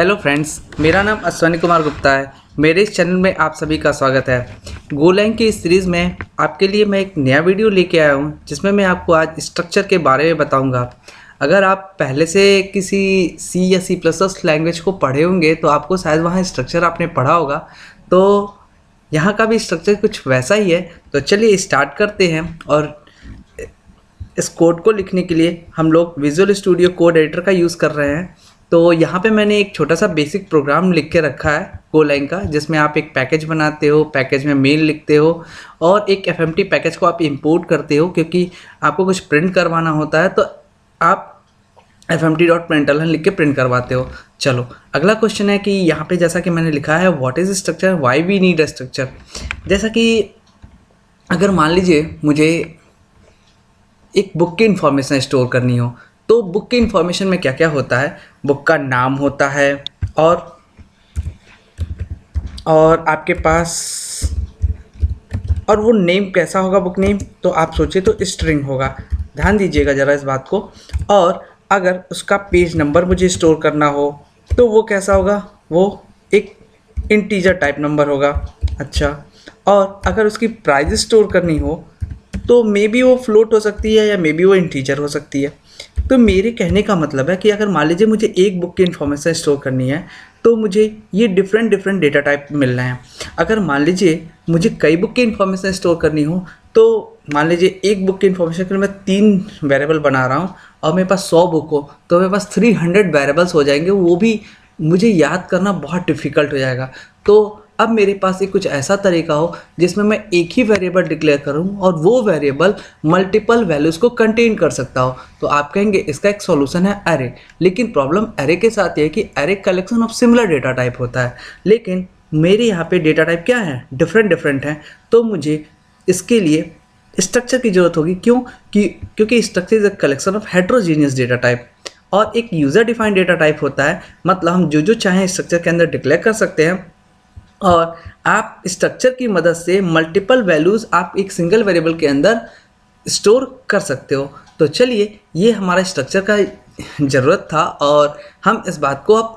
Hello friends, मेरा नाम अश्वनी कुमार गुप्ता है। मेरे इस चैनल में आप सभी का स्वागत है। गोलैंग की इस सीरीज़ में आपके लिए मैं एक नया वीडियो लेके आया हूं, जिसमें मैं आपको आज स्ट्रक्चर के बारे में बताऊंगा। अगर आप पहले से किसी सी या C++ लैंग्वेज को पढ़े होंगे तो आपको शायद वहाँ स्ट्रक्चर आपने पढ़ा होगा, तो यहाँ का भी स्ट्रक्चर कुछ वैसा ही है। तो चलिए स्टार्ट करते हैं। और इस कोड को लिखने के लिए हम लोग विजुअल स्टूडियो कोड एडिटर का यूज़ कर रहे हैं। तो यहाँ पे मैंने एक छोटा सा बेसिक प्रोग्राम लिख के रखा है गोलैंग का, जिसमें आप एक पैकेज बनाते हो, पैकेज में मेन लिखते हो और एक FMT पैकेज को आप इंपोर्ट करते हो, क्योंकि आपको कुछ प्रिंट करवाना होता है तो आप fmt.println लिख के प्रिंट करवाते हो। चलो, अगला क्वेश्चन है कि यहाँ पे जैसा कि मैंने लिखा है what is structure, why we need a structure. जैसा कि अगर मान लीजिए मुझे एक बुक की इन्फॉर्मेशन स्टोर करनी हो, तो बुक की इन्फॉर्मेशन में क्या क्या होता है? बुक का नाम होता है और आपके पास, और वो नेम कैसा होगा? बुक नेम तो आप सोचिए तो स्ट्रिंग होगा, ध्यान दीजिएगा ज़रा इस बात को। और अगर उसका पेज नंबर मुझे स्टोर करना हो तो वो कैसा होगा? वो एक इंटीजर टाइप नंबर होगा। अच्छा, और अगर उसकी प्राइस स्टोर करनी हो तो मे बी वो फ्लोट हो सकती है या मे बी वो इंटीजर हो सकती है। तो मेरे कहने का मतलब है कि अगर मान लीजिए मुझे एक बुक की इन्फॉर्मेशन स्टोर करनी है तो मुझे ये डिफरेंट डेटा टाइप मिल रहे हैं। अगर मान लीजिए मुझे कई बुक की इन्फॉर्मेशन स्टोर करनी हो, तो मान लीजिए एक बुक की इन्फॉर्मेशन के लिए मैं 3 वेरिएबल बना रहा हूँ और मेरे पास 100 बुक हो तो मेरे पास 300 वेरिएबल्स हो जाएंगे, वो भी मुझे याद करना बहुत डिफ़िकल्ट हो जाएगा। तो अब मेरे पास एक कुछ ऐसा तरीका हो जिसमें मैं एक ही वेरिएबल डिक्लेयर करूं और वो वेरिएबल मल्टीपल वैल्यूज़ को कंटेन कर सकता हो। तो आप कहेंगे इसका एक सॉल्यूशन है एरे, लेकिन प्रॉब्लम एरे के साथ ये है कि array collection of similar data type होता है, लेकिन मेरे यहाँ पे डेटा टाइप क्या है? डिफरेंट हैं। तो मुझे इसके लिए स्ट्रक्चर की ज़रूरत होगी। क्यों? क्योंकि structure is a collection of heterogeneous data type और एक यूज़र डिफाइंड डेटा टाइप होता है, मतलब हम जो चाहें स्ट्रक्चर के अंदर डिक्लेयर कर सकते हैं और आप स्ट्रक्चर की मदद से मल्टीपल वैल्यूज़ आप एक सिंगल वेरिएबल के अंदर स्टोर कर सकते हो। तो चलिए, ये हमारा स्ट्रक्चर का ज़रूरत था और हम इस बात को अब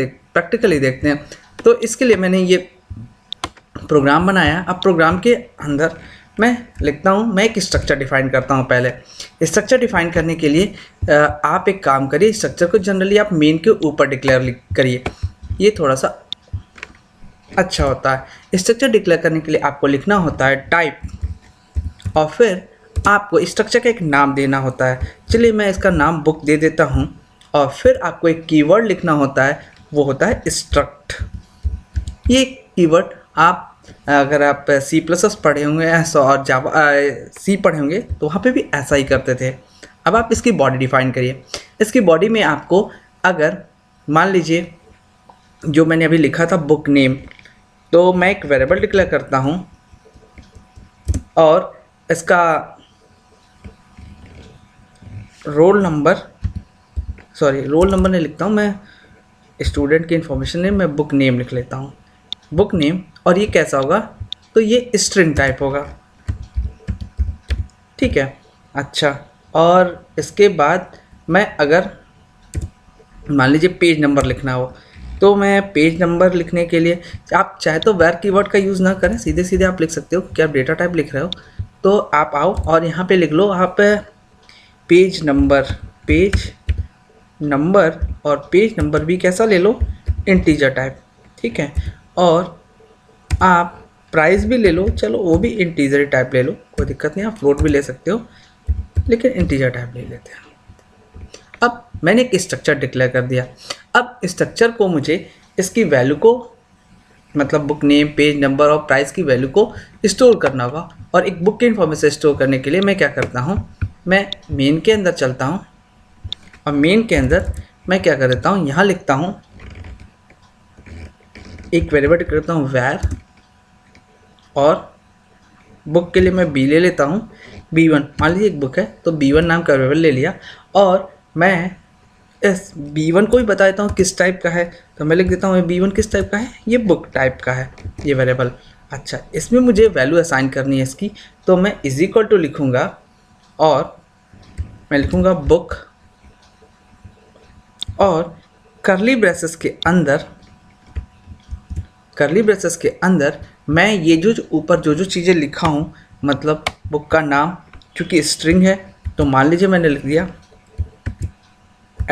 प्रैक्टिकली देखते हैं। तो इसके लिए मैंने ये प्रोग्राम बनाया। अब प्रोग्राम के अंदर मैं लिखता हूँ, मैं एक स्ट्रक्चर डिफाइन करता हूँ। पहले स्ट्रक्चर डिफाइन करने के लिए आप एक काम करिए, स्ट्रक्चर को जनरली आप मेन के ऊपर डिक्लेयर करिए, ये थोड़ा सा अच्छा होता है। स्ट्रक्चर डिक्लेयर करने के लिए आपको लिखना होता है टाइप और फिर आपको स्ट्रक्चर का एक नाम देना होता है। चलिए मैं इसका नाम बुक दे देता हूँ और फिर आपको एक कीवर्ड लिखना होता है, वो होता है स्ट्रक्ट। ये कीवर्ड आप अगर आप C++ पढ़े होंगे और जावा C पढ़े होंगे तो वहाँ पे भी ऐसा ही करते थे। अब आप इसकी बॉडी डिफाइन करिए। इसकी बॉडी में आपको, अगर मान लीजिए जो मैंने अभी लिखा था बुक नेम, तो मैं एक वेरिएबल डिक्लेयर करता हूँ और इसका रोल नंबर नहीं लिखता हूँ मैं, स्टूडेंट की इन्फॉर्मेशन में मैं बुक नेम लिख लेता हूँ, बुक नेम। और ये कैसा होगा? तो ये स्ट्रिंग टाइप होगा, ठीक है। अच्छा, और इसके बाद मैं अगर मान लीजिए पेज नंबर लिखना हो, तो मैं पेज नंबर लिखने के लिए आप चाहे तो वेर कीवर्ड का यूज़ ना करें, सीधे आप लिख सकते हो कि आप डेटा टाइप लिख रहे हो। तो आप आओ और यहाँ पे लिख लो आप पेज नंबर और पेज नंबर भी कैसा ले लो? इंटीजर टाइप, ठीक है। और आप प्राइस भी ले लो, चलो वो भी इंटीजर टाइप ले लो, कोई दिक्कत नहीं, आप फ्लोट भी ले सकते हो, लेकिन इंटीजर टाइप ले लेते हैं। अब मैंने एक स्ट्रक्चर डिक्लेयर कर दिया। अब स्ट्रक्चर को मुझे इसकी वैल्यू को, मतलब बुक नेम, पेज नंबर और प्राइस की वैल्यू को स्टोर करना होगा। और एक बुक की इन्फॉर्मेशन स्टोर करने के लिए मैं क्या करता हूँ, मैं मेन के अंदर चलता हूँ और मेन के अंदर मैं क्या कर देता हूँ, यहाँ लिखता हूँ एक वेरिएबल करता हूँ वैर, और बुक के लिए मैं बी ले लेता हूँ, B1। मान लीजिए एक बुक है तो B1 नाम का वेरिएबल ले लिया और मैं इस B1 को भी बता देता हूँ किस टाइप का है। तो मैं लिख देता हूँ B1 किस टाइप का है, ये बुक टाइप का है ये वेरिएबल। अच्छा, इसमें मुझे वैल्यू असाइन करनी है इसकी, तो मैं इज इक्वल टू लिखूँगा और मैं लिखूँगा बुक और करली ब्रेसेस के अंदर मैं ये जो ऊपर जो चीज़ें लिखा हूँ, मतलब बुक का नाम, क्योंकि स्ट्रिंग है तो मान लीजिए मैंने लिख दिया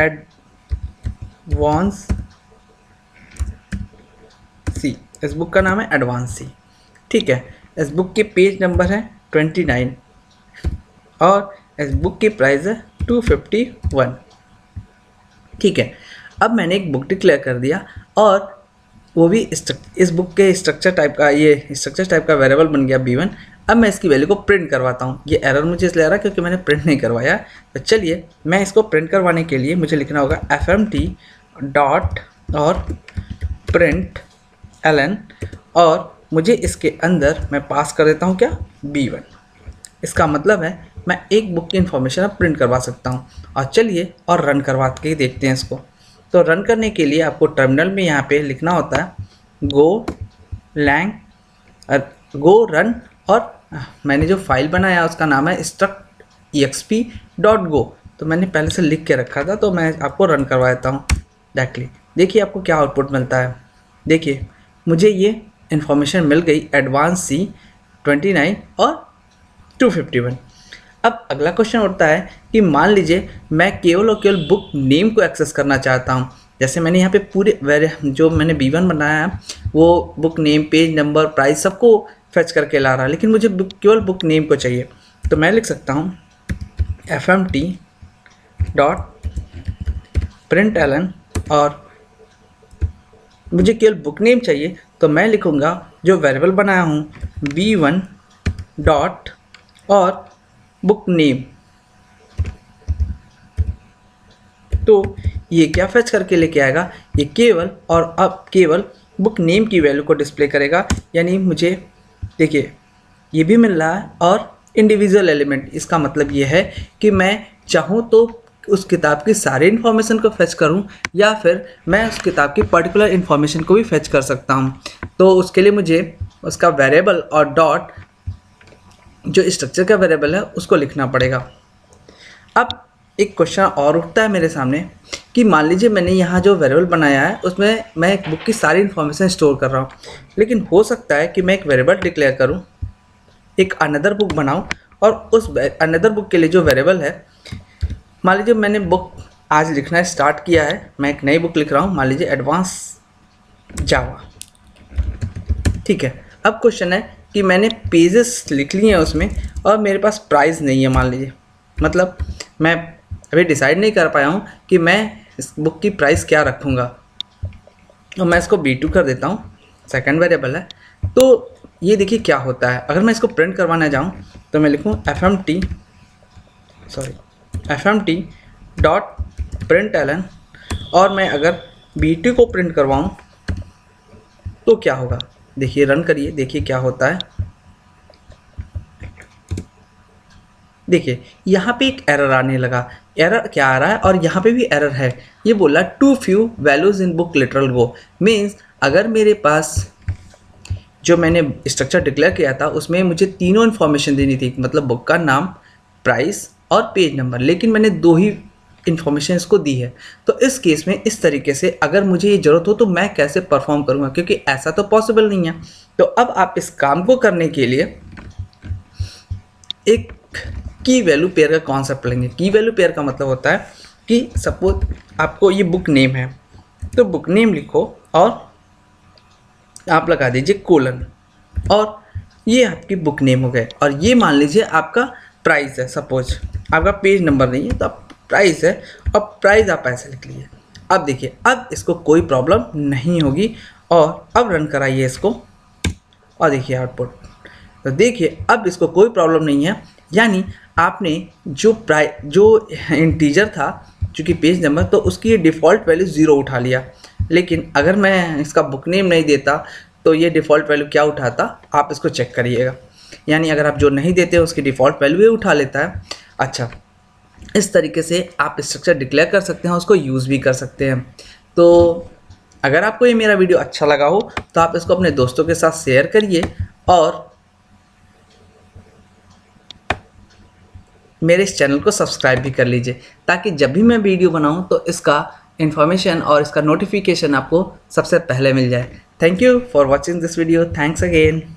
एडवांस सी, इस बुक का नाम है एडवांस सी। ठीक है, इस बुक के पेज नंबर है 29 और इस बुक की प्राइस है 251। ठीक है, अब मैंने एक बुक डिक्लेयर कर दिया और वो भी इस बुक के स्ट्रक्चर टाइप का, ये स्ट्रक्चर टाइप का वेरिएबल बन गया B1। अब मैं इसकी वैल्यू को प्रिंट करवाता हूँ। ये एरर मुझे इसलिए आ रहा है क्योंकि मैंने प्रिंट नहीं करवाया। तो चलिए, मैं इसको प्रिंट करवाने के लिए मुझे लिखना होगा FMT डॉट और प्रिंट LN, और मुझे इसके अंदर मैं पास कर देता हूँ क्या, B1। इसका मतलब है मैं एक बुक की इन्फॉर्मेशन अब प्रिंट करवा सकता हूँ। और चलिए और रन करवा के देखते हैं इसको। तो रन करने के लिए आपको टर्मिनल में यहाँ पे लिखना होता है गो रन, और मैंने जो फाइल बनाया उसका नाम है struct.exp.go। तो मैंने पहले से लिख के रखा था, तो मैं आपको रन करवा देता हूँ डायरेक्टली। देखिए आपको क्या आउटपुट मिलता है। देखिए मुझे ये इन्फॉर्मेशन मिल गई एडवांस सी 29 और 251। अब अगला क्वेश्चन उठता है कि मान लीजिए मैं केवल और केवल बुक नेम को एक्सेस करना चाहता हूं। जैसे मैंने यहाँ पे पूरे जो मैंने B1 बनाया है वो book name, page number, price सबको फेच करके ला रहा है, लेकिन मुझे केवल बुक नेम को चाहिए। तो मैं लिख सकता हूँ FMT डॉट println, और मुझे केवल बुक नेम चाहिए तो मैं लिखूँगा जो वेरिएबल बनाया हूँ B1 डॉट और बुक नेम। तो ये क्या फेच करके लेके आएगा, ये केवल और अब केवल बुक नेम की वैल्यू को डिस्प्ले करेगा। यानी मुझे देखिए ये भी मिल रहा है और इंडिविजुअल एलिमेंट। इसका मतलब ये है कि मैं चाहूँ तो उस किताब की सारी इन्फॉर्मेशन को फेच करूं, या फिर मैं उस किताब की पर्टिकुलर इन्फॉर्मेशन को भी फेच कर सकता हूं। तो उसके लिए मुझे उसका वेरिएबल और डॉट जो स्ट्रक्चर का वेरिएबल है उसको लिखना पड़ेगा। अब एक क्वेश्चन और उठता है मेरे सामने कि मान लीजिए मैंने यहाँ जो वेरिएबल बनाया है उसमें मैं एक बुक की सारी इन्फॉर्मेशन स्टोर कर रहा हूँ, लेकिन हो सकता है कि मैं एक वेरिएबल डिक्लेयर करूँ, एक अनदर बुक बनाऊँ, और उस अनदर बुक के लिए जो वेरिएबल है, मान लीजिए मैंने बुक आज लिखना स्टार्ट किया है, मैं एक नई बुक लिख रहा हूँ, मान लीजिए एडवांस जावा। ठीक है, अब क्वेश्चन है कि मैंने पेजेस लिख लिए हैं उसमें और मेरे पास प्राइस नहीं है। मान लीजिए मतलब मैं अभी डिसाइड नहीं कर पाया हूँ कि मैं इस बुक की प्राइस क्या रखूँगा, और मैं इसको B2 कर देता हूँ, सेकेंड वेरिएबल है। तो ये देखिए क्या होता है। अगर मैं इसको प्रिंट करवाना चाहूँ तो मैं लिखूँ FMT डॉट println, और मैं अगर B2 को प्रिंट करवाऊं तो क्या होगा। देखिए रन करिए, देखिए क्या होता है। देखिए यहाँ पे एक एरर आने लगा। एरर क्या आ रहा है, और यहाँ पे भी एरर है। ये बोला too few values in book literal go, means अगर मेरे पास जो मैंने स्ट्रक्चर डिक्लेयर किया था उसमें मुझे तीनों इन्फॉर्मेशन देनी थी, मतलब बुक का नाम, प्राइस और पेज नंबर, लेकिन मैंने दो ही इन्फॉर्मेशन इसको दी है। तो इस केस में इस तरीके से अगर मुझे ये ज़रूरत हो तो मैं कैसे परफॉर्म करूँगा, क्योंकि ऐसा तो पॉसिबल नहीं है। तो अब आप इस काम को करने के लिए एक की वैल्यू पेयर का कॉन्सेप्ट लेंगे। की वैल्यू पेयर का मतलब होता है कि सपोज आपको ये बुक नेम है, तो बुक नेम लिखो और आप लगा दीजिए कोलन, और ये आपकी बुक नेम हो गए, और ये मान लीजिए आपका प्राइस है। सपोज आपका पेज नंबर नहीं है तो आप प्राइस है, और प्राइस आप ऐसे लिख लीजिए। अब देखिए अब इसको कोई प्रॉब्लम नहीं होगी, और अब रन कराइए इसको और देखिए आउटपुट। तो देखिए अब इसको कोई प्रॉब्लम नहीं है, यानी आपने जो इंटीजर था जो कि पेज नंबर, तो उसकी ये डिफ़ॉल्ट वैल्यू 0 उठा लिया। लेकिन अगर मैं इसका बुक नेम नहीं देता तो ये डिफ़ॉल्ट वैल्यू क्या उठाता, आप इसको चेक करिएगा। यानी अगर आप जो नहीं देते उसकी डिफ़ॉल्ट वैल्यू उठा लेता है। अच्छा, इस तरीके से आप स्ट्रक्चर डिक्लेयर कर सकते हैं, उसको यूज़ भी कर सकते हैं। तो अगर आपको ये मेरा वीडियो अच्छा लगा हो तो आप इसको अपने दोस्तों के साथ शेयर करिए, और मेरे इस चैनल को सब्सक्राइब भी कर लीजिए, ताकि जब भी मैं वीडियो बनाऊँ तो इसका इन्फॉर्मेशन और इसका नोटिफिकेशन आपको सबसे पहले मिल जाए। Thank you for watching this video. Thanks again.